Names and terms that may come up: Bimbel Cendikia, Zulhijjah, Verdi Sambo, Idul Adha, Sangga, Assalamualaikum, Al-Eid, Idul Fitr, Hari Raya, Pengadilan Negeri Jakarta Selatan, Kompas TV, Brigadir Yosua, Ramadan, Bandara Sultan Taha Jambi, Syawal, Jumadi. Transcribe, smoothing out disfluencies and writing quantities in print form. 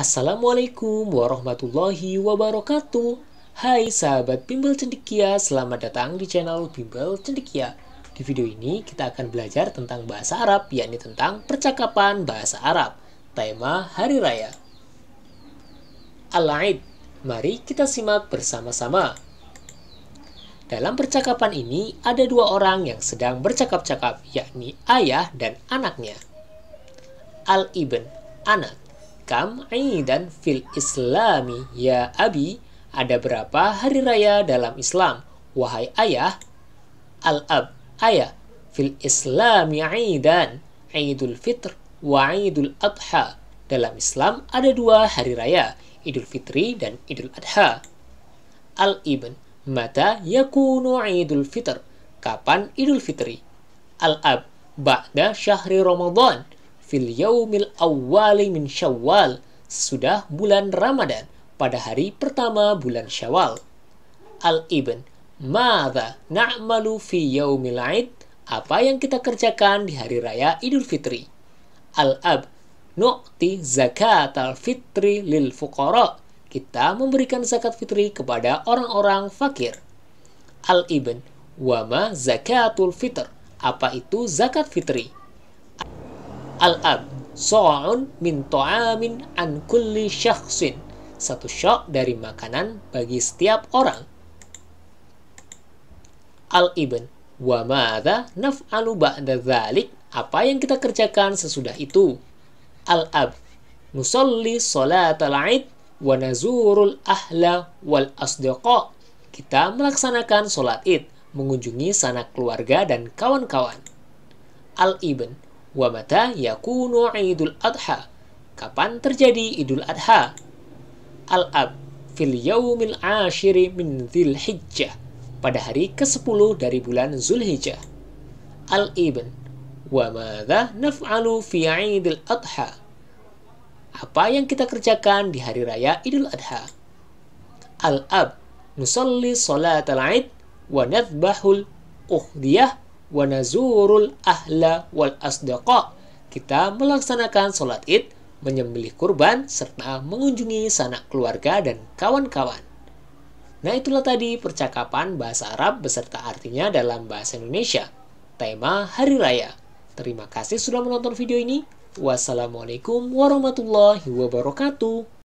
Assalamualaikum warahmatullahi wabarakatuh. Hai sahabat Bimbel Cendikia, selamat datang di channel Bimbel Cendikia. Di video ini kita akan belajar tentang bahasa Arab, yakni tentang percakapan bahasa Arab. Tema Hari Raya Al-Eid. Mari kita simak bersama-sama. Dalam percakapan ini ada dua orang yang sedang bercakap-cakap, yakni ayah dan anaknya. Al-Ibn, anak. Kam Aidan fil Islami ya Abi, ada berapa hari raya dalam Islam, wahai ayah? Al-Ab, ayah. Fil Islami Aidan, Idul Fitr wa Idul Adha. Dalam Islam ada dua hari raya, Idul Fitri dan Idul Adha. Al-Ibn, mata yakunu Idul Fitr, kapan Idul Fitri? Al-Ab, ba'da syahri Ramadan fil yaumil awwali min Syawal, sudah bulan Ramadan pada hari pertama bulan Syawal. Al-Ibn, madza na'malu fi yaumil Aid, apa yang kita kerjakan di hari raya Idul Fitri? Al-Ab, nu'ti zakat al-fitri lil fuqara, kita memberikan zakat fitri kepada orang-orang fakir. Al-Ibn, wama zakatul fitr, apa itu zakat fitri? Al-Ab, so'un min to'amin an kulli syakhsin, satu syok dari makanan bagi setiap orang. Al-Ibn, wa ma'adha naf'alu ba'da dhalik, apa yang kita kerjakan sesudah itu? Al-Ab, nusalli sholat al-Aid wa nazurul ahla wal asdiqa, kita melaksanakan sholat id, mengunjungi sanak keluarga dan kawan-kawan. Al-Ibn, wa mata yakunu Idul Adha, kapan terjadi Idul Adha? Al-Ab, fil yaumil ashiri min Zulhijjah, pada hari ke-10 dari bulan Zulhijjah. Al-Ibn, wa madza naf'alu fi Idil Adha, apa yang kita kerjakan di hari raya Idul Adha? Al-Ab, nusalli sholat al-Aid wa nadhbahul uhdiyah wa nazurul ahla wal asdaqa, kita melaksanakan sholat id, menyembelih kurban, serta mengunjungi sanak keluarga dan kawan-kawan. Nah, itulah tadi percakapan bahasa Arab beserta artinya dalam bahasa Indonesia. Tema Hari Raya. Terima kasih sudah menonton video ini. Wassalamualaikum warahmatullahi wabarakatuh.